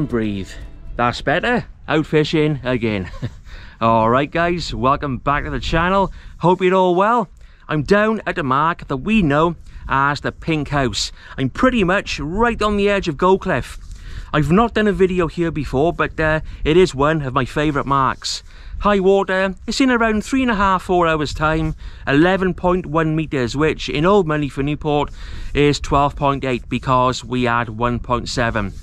and breathe. That's better. Out fishing again. Alright guys, welcome back to the channel. Hope you're all well. I'm down at a mark that we know as the Pink House. I'm pretty much right on the edge of Goldcliff. I've not done a video here before, but it is one of my favourite marks. High water, it's in around 3.5–4 hours time, 11.1 metres, which in old money for Newport is 12.8 because we had 1.7.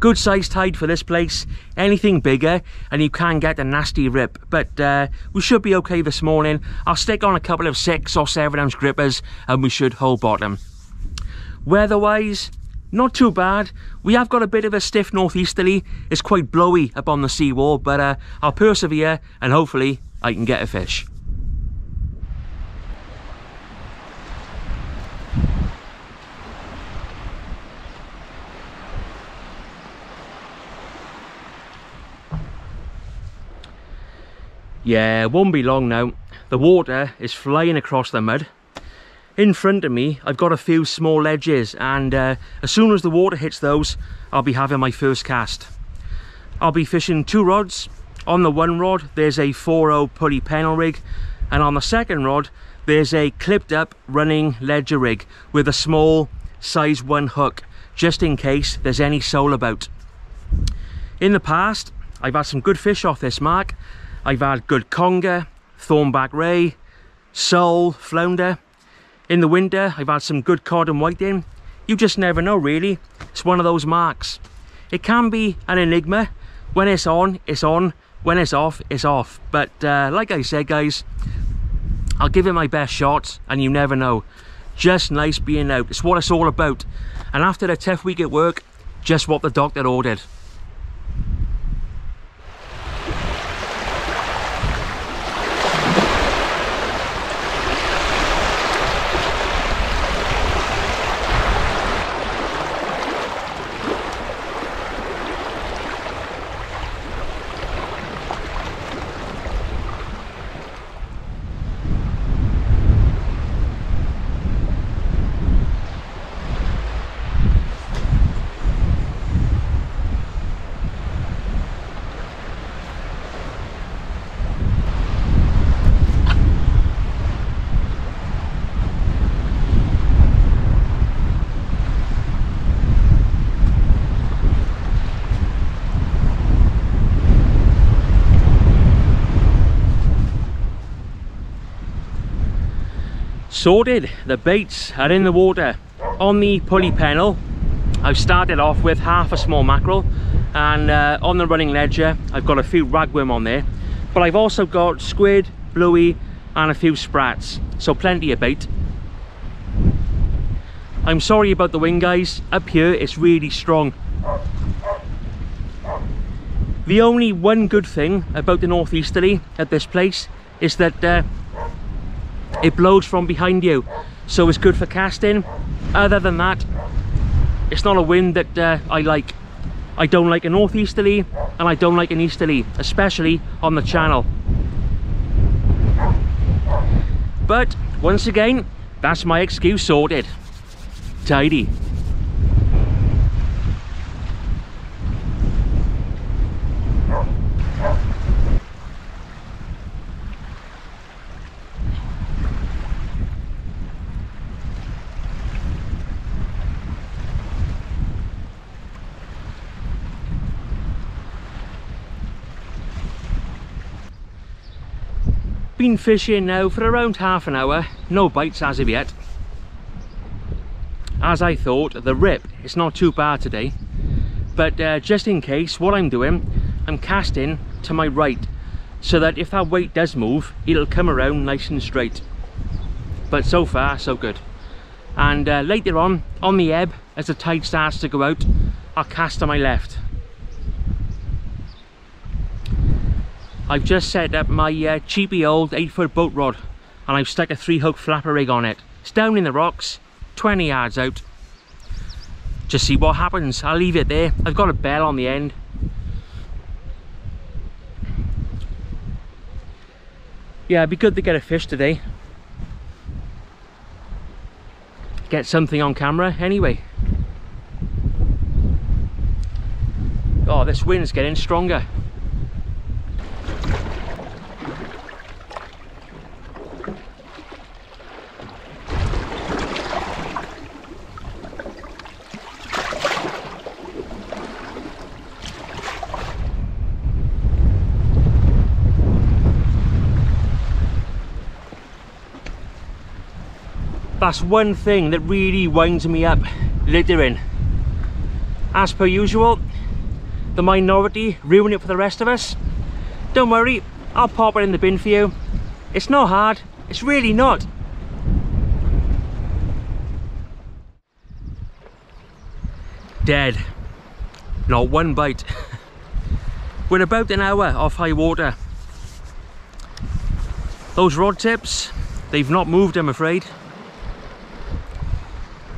Good size tide for this place, anything bigger and you can get a nasty rip, but we should be okay this morning. I'll stick on a couple of 6 or 7 ounce grippers and we should hold bottom. Weather-wise, not too bad. We have got a bit of a stiff northeasterly. It's quite blowy up on the seawall, but I'll persevere and hopefully I can get a fish. Yeah, it won't be long now. The water is flying across the mud. In front of me, I've got a few small ledges, and as soon as the water hits those, I'll be having my first cast. I'll be fishing 2 rods. On the 1 rod, there's a 4-0 pulley panel rig, and on the 2nd rod, there's a clipped up running ledger rig with a small size 1 hook, just in case there's any sole about. In the past, I've had some good fish off this mark. I've had good conger, thornback ray, sole, flounder. In the winter, I've had some good cod and whiting. You just never know, really. It's one of those marks. It can be an enigma. When it's on, it's on. When it's off, it's off. But like I said, guys, I'll give it my best shot, and you never know. Just nice being out. It's what it's all about. And after a tough week at work, just what the doctor ordered. Sorted, the baits are in the water. On the pulley panel, I've started off with half a small mackerel, and on the running ledger, I've got a few ragworm on there, but I've also got squid, bluey, and a few sprats, so plenty of bait. I'm sorry about the wind, guys. Up here, it's really strong. The only one good thing about the northeasterly at this place is that it blows from behind you, so it's good for casting. Other than that, it's not a wind that I like. I don't like a northeasterly and I don't like an easterly, especially on the channel. But once again, that's my excuse sorted. Tidy. Been fishing now for around half an hour, no bites as of yet. As I thought, the rip, it's not too bad today, but just in case, what I'm doing, I'm casting to my right, so that if that weight does move, it'll come around nice and straight. But so far, so good. And later on the ebb, as the tide starts to go out, I'll cast to my left. I've just set up my cheapy old 8-foot boat rod, and I've stuck a 3-hook flapper rig on it. It's down in the rocks, 20 yards out. Just see what happens. I'll leave it there. I've got a bell on the end. Yeah, it'd be good to get a fish today. Get something on camera anyway. this wind's getting stronger. That's one thing that really winds me up, littering. As per usual, the minority ruin it for the rest of us. Don't worry, I'll pop it in the bin for you. It's not hard, it's really not. Dead. Not one bite. We're about an hour off high water. Those rod tips, they've not moved, I'm afraid.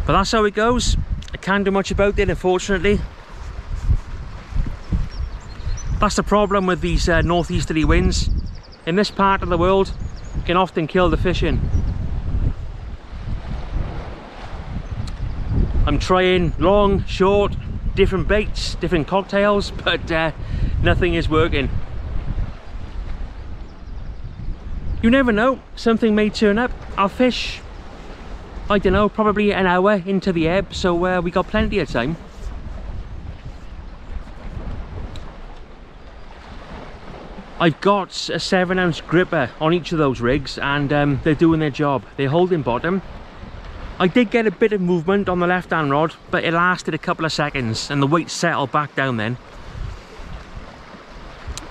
But that's how it goes. I can't do much about it, unfortunately. That's the problem with these northeasterly winds. In this part of the world, it can often kill the fishing. I'm trying long, short, different baits, different cocktails, but nothing is working. You never know, something may turn up. I'll fish, I don't know, probably an hour into the ebb, so we got plenty of time. I've got a 7-ounce gripper on each of those rigs, and they're doing their job. They're holding bottom. I did get a bit of movement on the left-hand rod, but it lasted a couple of seconds, and the weight settled back down then.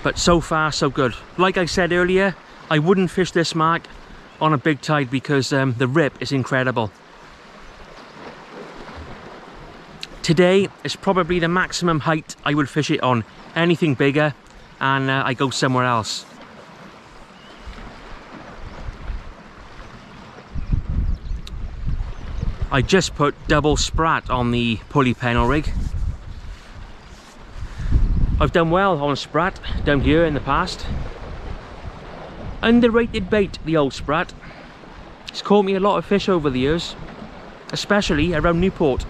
But so far, so good. Like I said earlier, I wouldn't fish this mark on a big tide because the rip is incredible. Today is probably the maximum height I would fish it on. Anything bigger and I go somewhere else. I just put double sprat on the pulley panel rig. I've done well on sprat down here in the past. Underrated bait, the old sprat. It's caught me a lot of fish over the years, especially around Newport.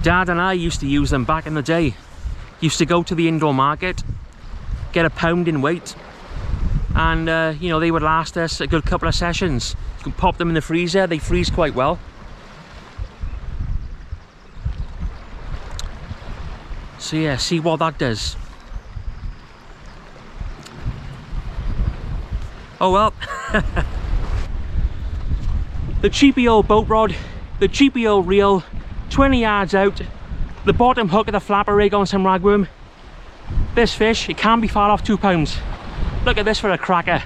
Dad and I used to use them back in the day. Used to go to the indoor market, get a pound in weight, and you know, they would last us a good couple of sessions. You can pop them in the freezer, they freeze quite well. So yeah, see what that does. Oh well. The cheapy old boat rod, the cheapy old reel, 20 yards out, the bottom hook of the flapper rig on some ragworm. This fish, it can't be far off 2 pounds. Look at this for a cracker.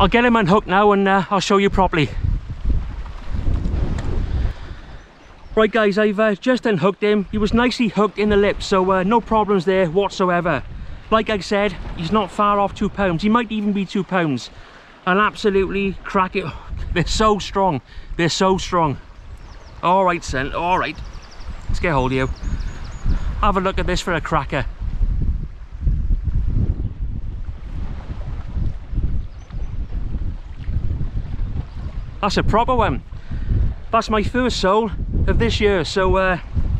I'll get him unhooked now and I'll show you properly. Right guys, I've just unhooked him. He was nicely hooked in the lip, so no problems there whatsoever. Like I said, he's not far off 2 pounds. He might even be 2 pounds. I'll absolutely crack it. They're so strong. They're so strong. All right, son. All right. Let's get hold of you. Have a look at this for a cracker. That's a proper one. That's my first sole of this year. So,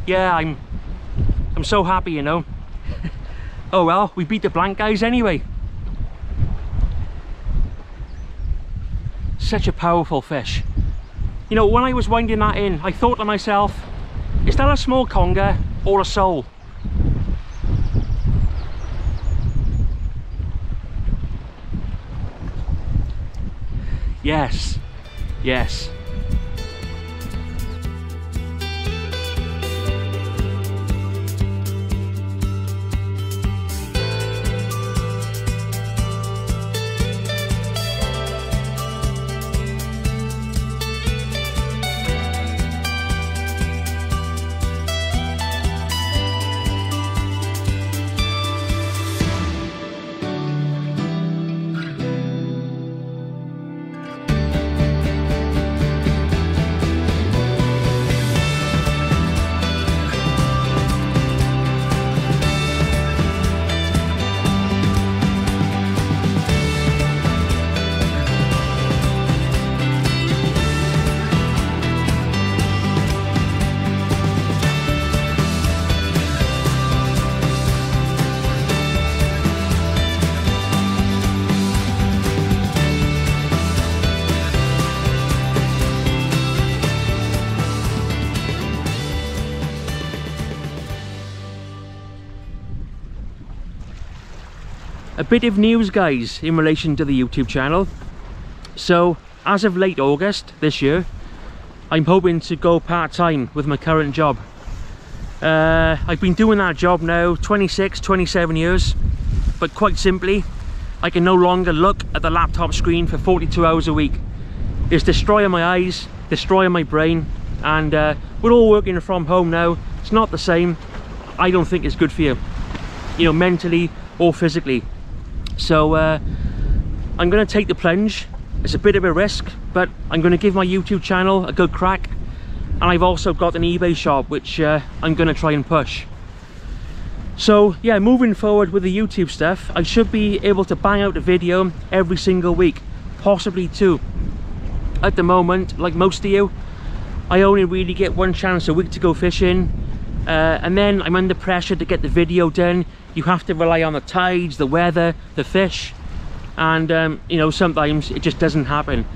yeah, I'm so happy, you know. Oh well, we beat the blank guys anyway. Such a powerful fish. You know, when I was winding that in, I thought to myself, is that a small conger or a sole? Yes, yes. A bit of news, guys, in relation to the YouTube channel. So as of late August this year, I'm hoping to go part-time with my current job. I've been doing that job now 27 years, but quite simply I can no longer look at the laptop screen for 42 hours a week. It's destroying my eyes, destroying my brain, and we're all working from home now. It's not the same. I don't think it's good for you, you know, mentally or physically. So I'm going to take the plunge. It's a bit of a risk, but I'm going to give my YouTube channel a good crack, and I've also got an eBay shop which I'm going to try and push. So yeah, moving forward with the YouTube stuff, I should be able to bang out a video every single week, possibly two. At the moment, like most of you, I only really get one chance a week to go fishing, and then I'm under pressure to get the video done. You have to rely on the tides, the weather, the fish, and you know, sometimes it just doesn't happen.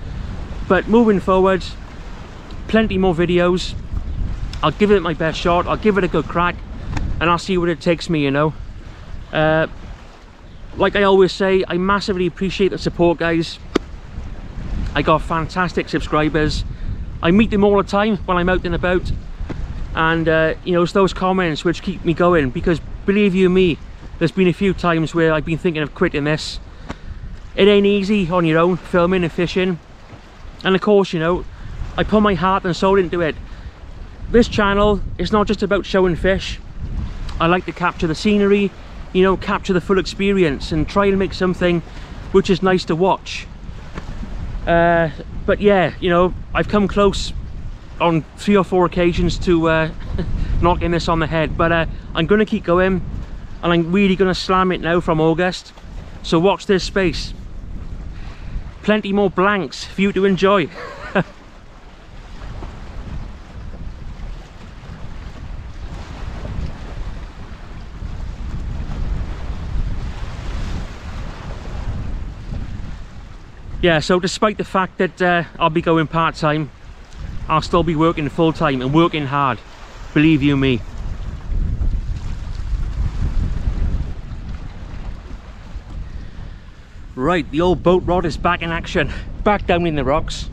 But moving forward, plenty more videos. I'll give it my best shot, I'll give it a good crack, and I'll see where it takes me, you know. Like I always say, I massively appreciate the support, guys. I got fantastic subscribers. I meet them all the time when I'm out and about, and you know, it's those comments which keep me going, because believe you me, there's been a few times where I've been thinking of quitting this. It ain't easy on your own, filming and fishing, and of course, you know, I put my heart and soul into it. This channel, it's not just about showing fish. I like to capture the scenery, you know, capture the full experience, and try and make something which is nice to watch. But yeah, you know, I've come close on 3 or 4 occasions to knocking this on the head, but I'm going to keep going, and I'm really going to slam it now from August. So watch this space. Plenty more blanks for you to enjoy. Yeah, so despite the fact that I'll be going part-time, I'll still be working full-time and working hard, believe you me. Right, the old boat rod is back in action, back down in the rocks.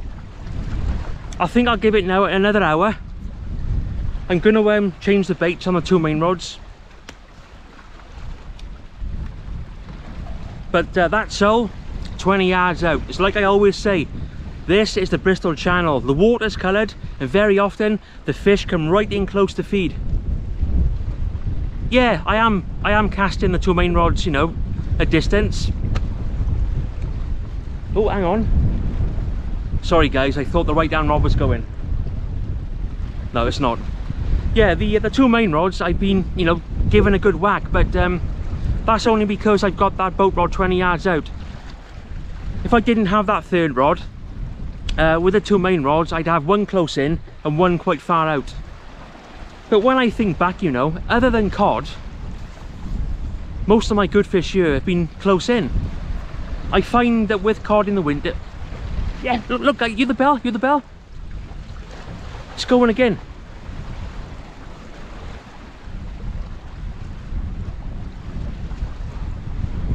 I think I'll give it now another hour. I'm going to change the baits on the 2 main rods. But that sole, 20 yards out. It's like I always say, this is the Bristol Channel. The water's coloured, and very often the fish come right in close to feed. Yeah, I am casting the 2 main rods, you know, a distance. Oh, hang on. Sorry guys, I thought the right down rod was going. No, it's not. Yeah, the 2 main rods, I've been, you know, given a good whack, but that's only because I've got that boat rod 20 yards out. If I didn't have that 3rd rod, with the 2 main rods, I'd have one close in and one quite far out. But when I think back, you know, other than cod, most of my good fish here have been close in. I find that with cod in the winter... Yeah, look, you're the bell. It's going again.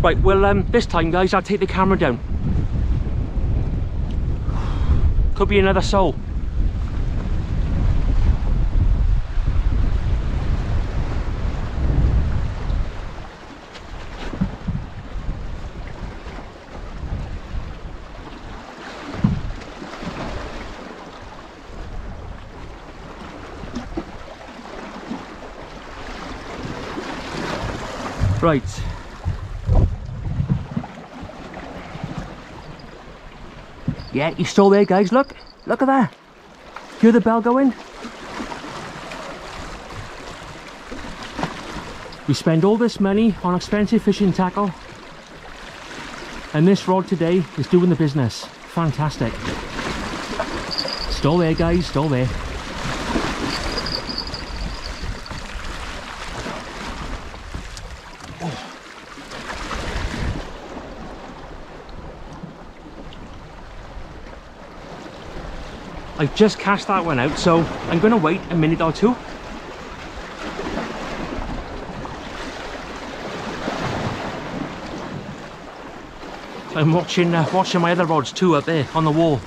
Right, well, this time, guys, I'll take the camera down. Could be another sole. Right. Yeah, he's still there, guys. Look, look at that. Hear the bell going? We spend all this money on expensive fishing tackle, and this rod today is doing the business. Fantastic. Still there, guys. Still there. I've just cast that one out, so I'm going to wait a minute or two. I'm watching my other rods too up there on the wall.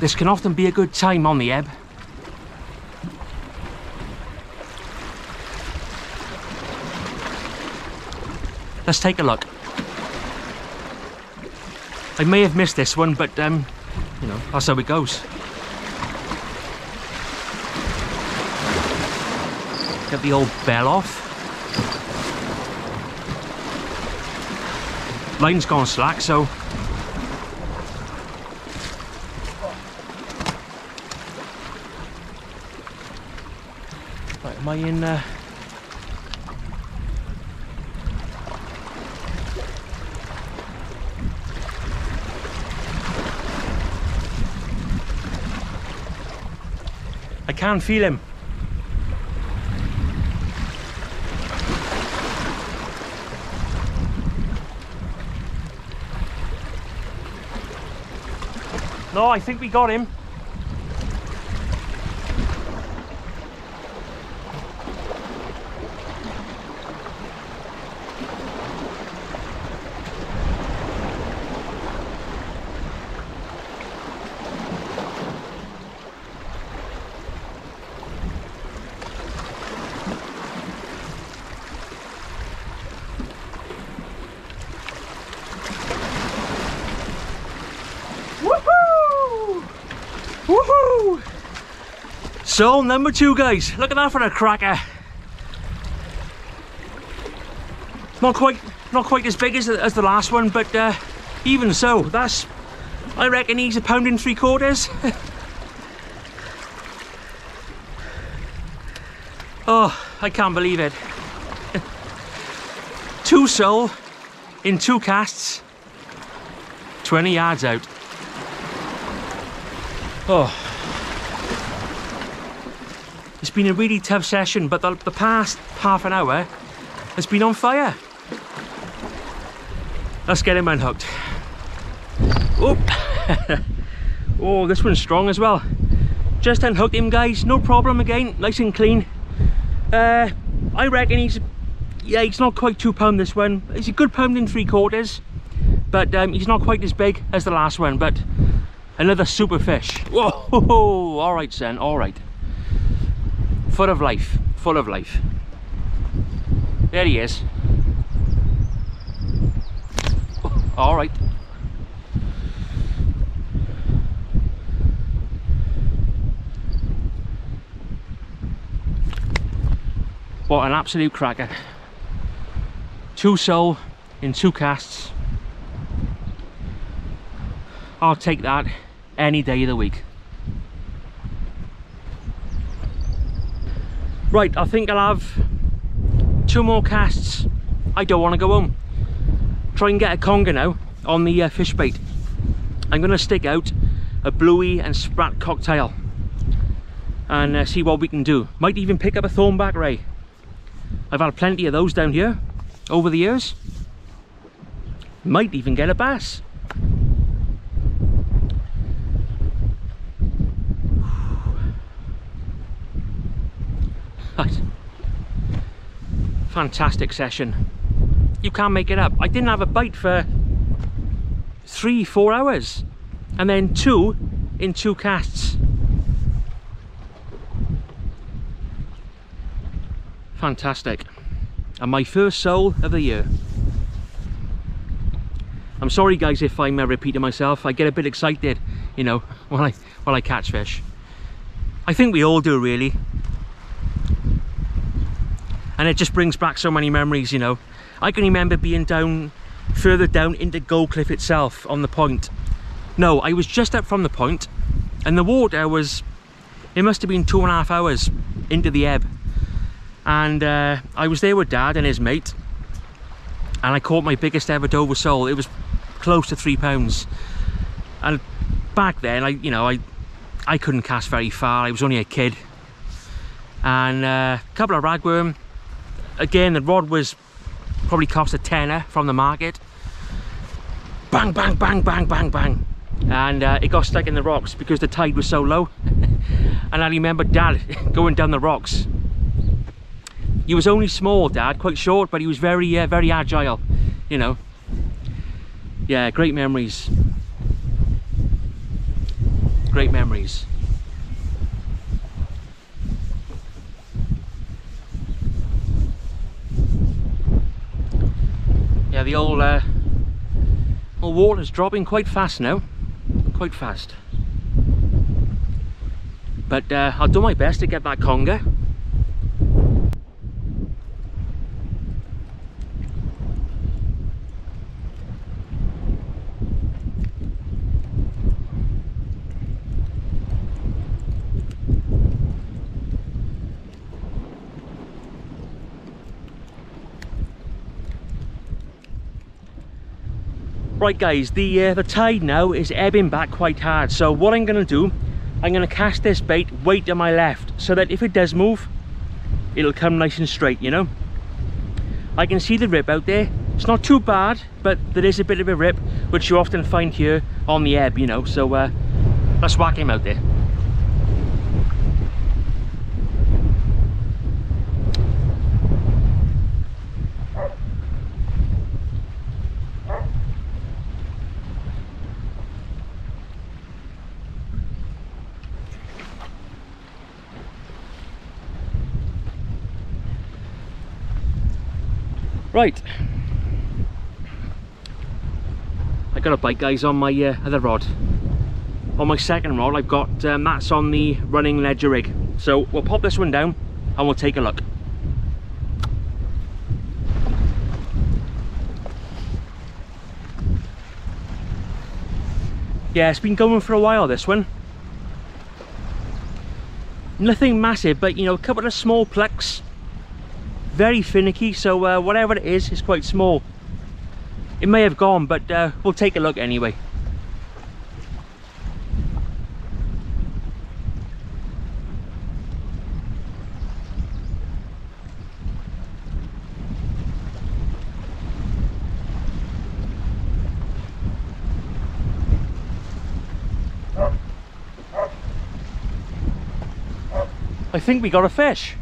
This can often be a good time on the ebb. Let's take a look. I may have missed this one, but you know, that's how it goes. Get the old bell off. Line's gone slack, so. Right, am I in there? I can feel him. No, I think we got him. So number two, guys, look at that for a cracker. Not quite as big as the last one, but even so, that's, I reckon he's a pound and 3/4. Oh, I can't believe it. Two sole in two casts, 20 yards out. Oh. It's been a really tough session, but the past half an hour has been on fire. Let's get him unhooked. Oh, oh, this one's strong as well. Just unhooked him, guys. No problem again, nice and clean. I reckon he's, yeah, he's not quite 2 pound this one. He's a good pound and 3/4, but he's not quite as big as the last one. But another super fish. Whoa! All right, son. All right. Full of life, full of life. There he is. Oh, all right. What an absolute cracker. Two sole in two casts. I'll take that any day of the week. Right, I think I'll have two more casts. I don't want to go home. Try and get a conger now on the fish bait. I'm going to stick out a bluey and sprat cocktail and see what we can do. Might even pick up a thornback ray. I've had plenty of those down here over the years. Might even get a bass. Fantastic session. You can't make it up. I didn't have a bite for 3-4 hours, and then two in two casts. Fantastic. And my first sole of the year. I'm sorry, guys, if I'm repeating myself. I get a bit excited, you know, when I catch fish. I think we all do, really. And it just brings back so many memories, you know. I can remember being down, further down into Goldcliff itself on the point. No, I was just up from the point, and the water was, it must have been 2.5 hours into the ebb. And I was there with Dad and his mate, and I caught my biggest ever Dover sole. It was close to 3 pounds. And back then, I couldn't cast very far. I was only a kid. And a couple of ragworm. Again, the rod was probably cost a tenner from the market. Bang, bang, bang, bang, bang, bang. And it got stuck in the rocks because the tide was so low. And I remember Dad going down the rocks. He was only small, Dad, quite short, but he was very agile, you know. Yeah, great memories. Great memories. Yeah, the old water's dropping quite fast now, quite fast. But I'll do my best to get that conger. Right guys, the tide now is ebbing back quite hard, so what I'm going to do, I'm going to cast this bait way to my left so that if it does move, it'll come nice and straight, you know. I can see the rip out there, it's not too bad, but there is a bit of a rip, which you often find here on the ebb, you know, so let's whack him out there. Right, I got a bite guys on my other rod. On my second rod I've got that's on the running ledger rig. So we'll pop this one down and we'll take a look. Yeah, it's been going for a while, this one. Nothing massive, but you know, a couple of small plucks. Very finicky, so whatever it is, it's quite small. It may have gone, but we'll take a look anyway. I think we got a fish.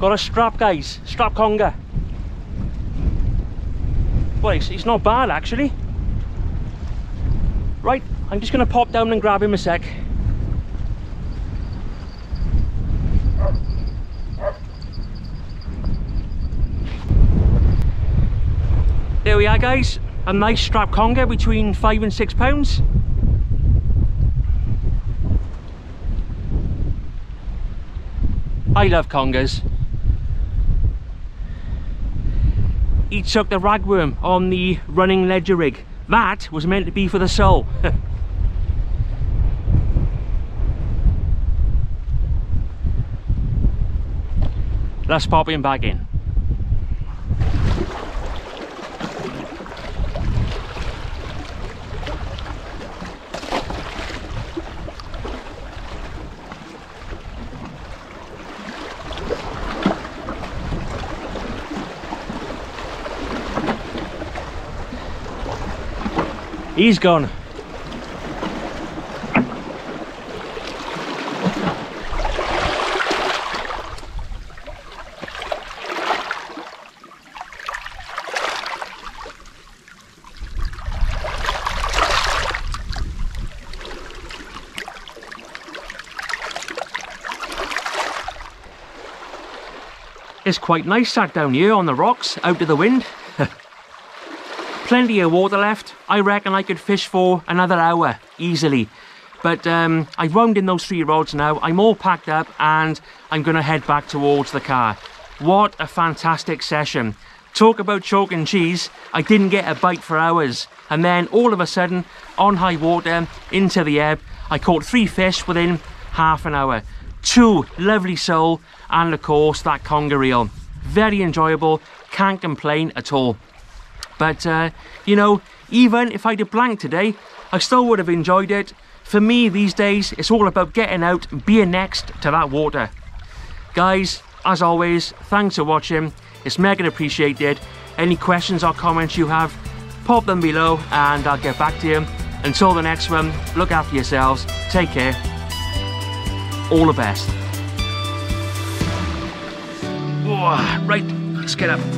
Got a strap guys, strap conger. Well, it's not bad actually. Right, I'm just going to pop down and grab him a sec. There we are guys, a nice strap conger between 5 and 6 pounds. I love congers. He took the ragworm on the running ledger rig. That was meant to be for the sole. Let's pop him back in. He's gone. It's quite nice sat down here on the rocks, out of the wind. Plenty of water left. I reckon I could fish for another hour easily, but I've wound in those 3 rods now. I'm all packed up and I'm going to head back towards the car. What a fantastic session. Talk about chalk and cheese. I didn't get a bite for hours, and then all of a sudden on high water into the ebb I caught 3 fish within half an hour. Two lovely sole and of course that conger reel. Very enjoyable, can't complain at all. But you know, even if I did blank today, I still would have enjoyed it. For me these days, it's all about getting out and being next to that water. Guys, as always, thanks for watching. It's mega appreciated. Any questions or comments you have, pop them below and I'll get back to you. Until the next one, look after yourselves. Take care. All the best. Whoa, right, let's get up.